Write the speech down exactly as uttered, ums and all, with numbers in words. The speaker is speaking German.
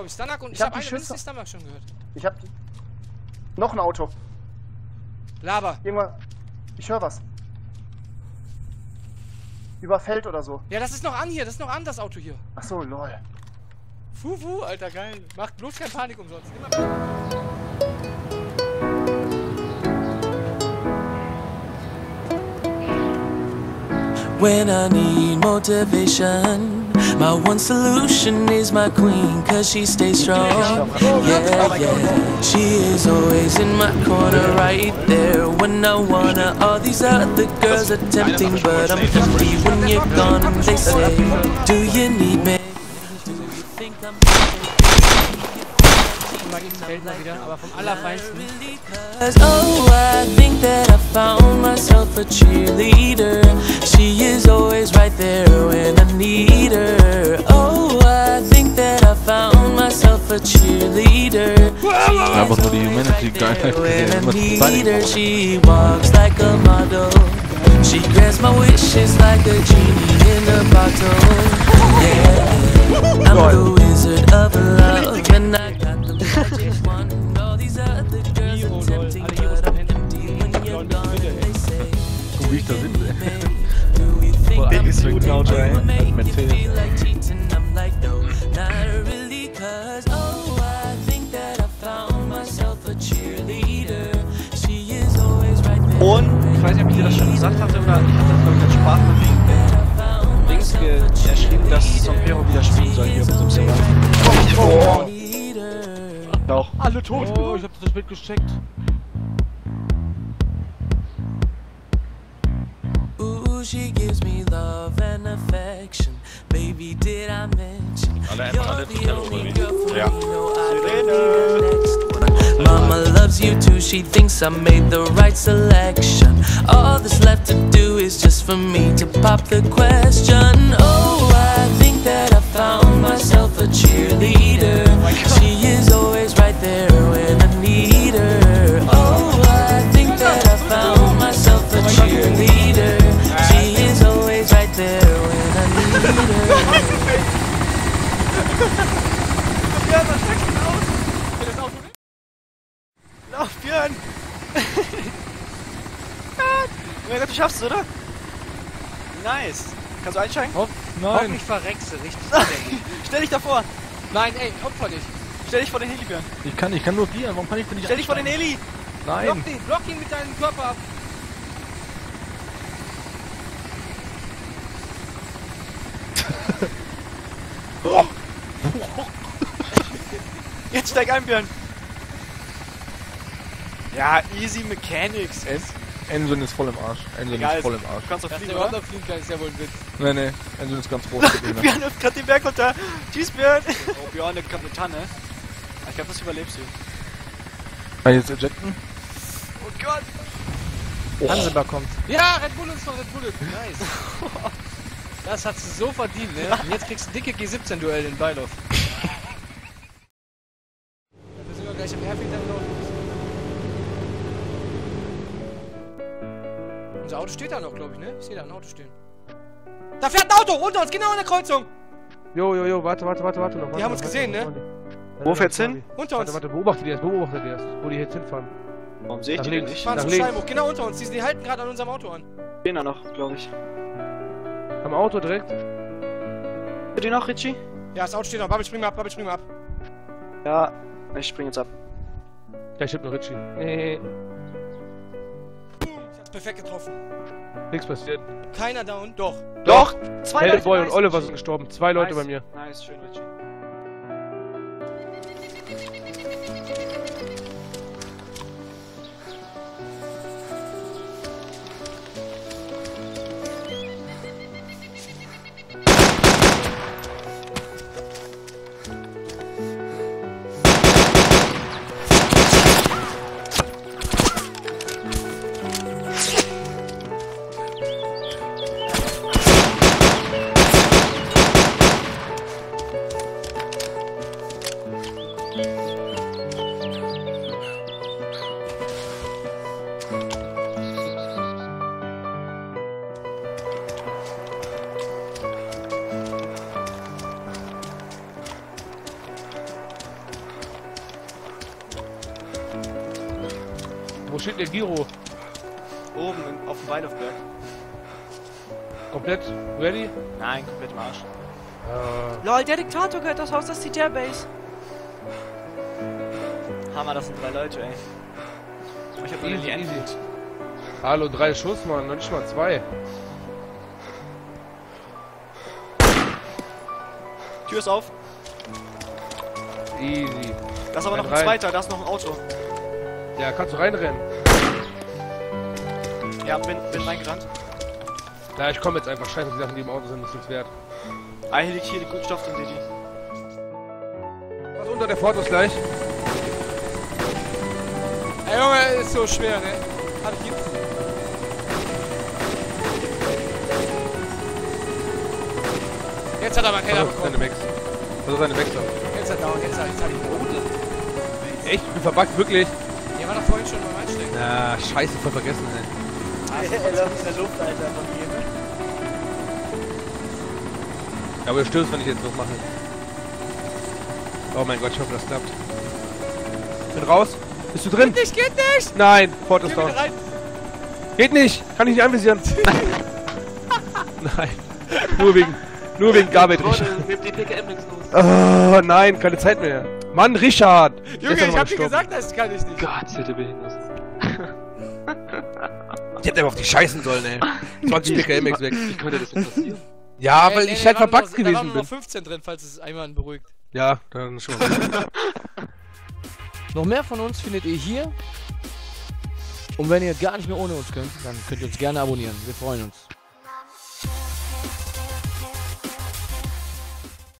glaube ich. Stanak und ich, ich habe hab eine mindestens Stanak schon gehört. Ich habe noch ein Auto. Laber. Irgendwann. Ich höre was. Über Feld oder so. Ja, das ist noch an hier. Das ist noch an, das Auto hier. Ach so, lol. Fufu, Alter, geil. Macht bloß keine Panik umsonst. Immer When I need motivation, my one solution is my queen, cause she stays strong. Yeah, yeah, she is always in my corner, right there when I wanna. All these other girls are tempting, but I'm empty when you're gone. They say, do you need me? Do you think I'm cause oh, I think that I found myself a cheerleader. She is always right there when I need her. Oh, I think that I found myself a cheerleader. She walks like a model. She grants my wishes like a genie in a bottle. Yeah, I'm the wizard of love, and I got the magic wand. Wie ich da bin. Vor allem ist gut laut, ey. Und, ich weiß nicht, ob ich dir das schon gesagt hatte oder ich hatte das, glaube ich, als Spaß mit Dings geschrieben, dass Sompero wieder spielen soll hier auf unserem Server. Oh, oh. Auch. Alle tot! Oh, ich hab das Bild gecheckt. She gives me love and affection. Baby, did I mention you're the only girl for me? No, I don't need a next one. Mama loves you too. She thinks I made the right selection. All that's left to do is just for me to pop the question. Oh, I think that I found myself a cheerleader. She is always right there when I need her. Oh, I think that I found myself a cheerleader. Björn, was checkst du aus? Das Auto nicht? Lauf, Björn! Oh mein Gott, du schaffst es, oder? Nice! Kannst du einsteigen? Hopp, nein! Hopp, ich verreckse, richtig. Stell dich davor! Nein, ey, opfer dich! Stell dich vor den Heli, Björn! Ich kann, ich kann nur Björn, warum kann ich denn nicht? Stell dich vor den Heli! Nein! Block ihn, block ihn mit deinem Körper ab! Oh. Jetzt steig ein, Björn! Ja, easy mechanics. Enson ist voll im Arsch. Enson ist voll im Arsch. Du kannst doch fliegen, oder? Doch fliegen kann, ist ja wohl ein Witz. Nee, nee. Enson ist ganz groß. Björn läuft gerade den Berg runter. Tschüss, Björn. Oh, Björn nimmt gerade eine Tanne. Ich glaube, das überlebst du. Kann ich jetzt ejecten? Oh Gott! Oh. Hanselbar kommt. Ja, Red Bull ist noch Red Bull. Nice. Das hast du so verdient, ne? Und jetzt kriegst du dicke G siebzehn Duell in Beilof. Wir sind ja gleich am Airfield dann noch. Unser Auto steht da noch, glaube ich, ne? Ich sehe da ein Auto stehen. Da fährt ein Auto! Unter uns, genau in der Kreuzung! Jo, jo, jo, warte, warte, warte, warte noch. Die warte, haben uns warte, gesehen, warte, ne? Warte. Wo fährt's hin? Unter uns! Warte, warte, beobachte die erst, beobachte die erst, wo die jetzt hinfahren. Warum sehe ich die denn nicht? Fahren zum Scheibenbruch, genau unter uns, die, die halten gerade an unserem Auto an. Stehen da noch, glaube ich. Am Auto direkt. Hast du noch, Richie? Ja, das Auto steht noch. Babbel, spring mal ab, Babbel, spring mal ab. Ja, ich spring jetzt ab. Ja, ich hab noch Richie. Nee. Boom, ich hab's perfekt getroffen. Nichts passiert. Keiner down, doch. Doch! doch. Zwei Leute. Boy und Oliver sind gestorben. Zwei Leute bei mir. Nice, schön, Richie. steht der Giro? Oben in, auf dem Waldorfberg. Komplett ready? Nein, komplett im Arsch. Äh. Lol, der Diktator gehört das Haus, das ist die Tearbase. Hammer, das sind drei Leute, ey. Ich hab easy, easy. Hallo, drei Schuss, Mann, noch nicht mal zwei. Tür ist auf. Easy. Das ist aber rein, noch ein rein. Zweiter, da ist noch ein Auto. Ja, kannst du reinrennen. Ja, bin, bin reingerannt. Na, ich komme jetzt einfach. Scheiße, die Sachen, die im Auto sind, ist nichts wert. Eigentlich hier die Kunststoff sind die. Was unter der Fort ist gleich? Ey, Junge, ist so schwer, ne? Hat ich jetzt. Jetzt hat er aber keiner bekommen. Seine Max. Was ist seine Max da? Jetzt hat er auch, jetzt hat er die Route. Echt? Ich bin verbuggt, wirklich? Der war doch vorhin schon beim Einstecken. Na, scheiße, voll vergessen, ey. Also, er läuft in der Luft, Alter, von jedem. Aber ihr stürzt, wenn ich jetzt noch mache. Oh mein Gott, ich hoffe, das klappt. Bin raus. Bist du drin? Geht nicht, geht nicht! Nein, Fort ist down. Geht nicht! Kann ich nicht anvisieren. Nein. Nur wegen, nur wegen Garbage, Richard. Oh nein, keine Zeit mehr. Mann, Richard! Junge, ich hab dir gesagt, das kann ich nicht. Gott, hätte behindert. Ich hätte einfach auf die scheißen sollen, ey. zwanzig P K M X weg. Wie könnte das denn passieren? Ja, ey, weil ey, ich halt verpackt gewesen bin. Da waren nur noch fünfzehn drin, falls es einmal beruhigt. Ja, dann schon. Noch mehr von uns findet ihr hier. Und wenn ihr gar nicht mehr ohne uns könnt, dann könnt ihr uns gerne abonnieren. Wir freuen uns.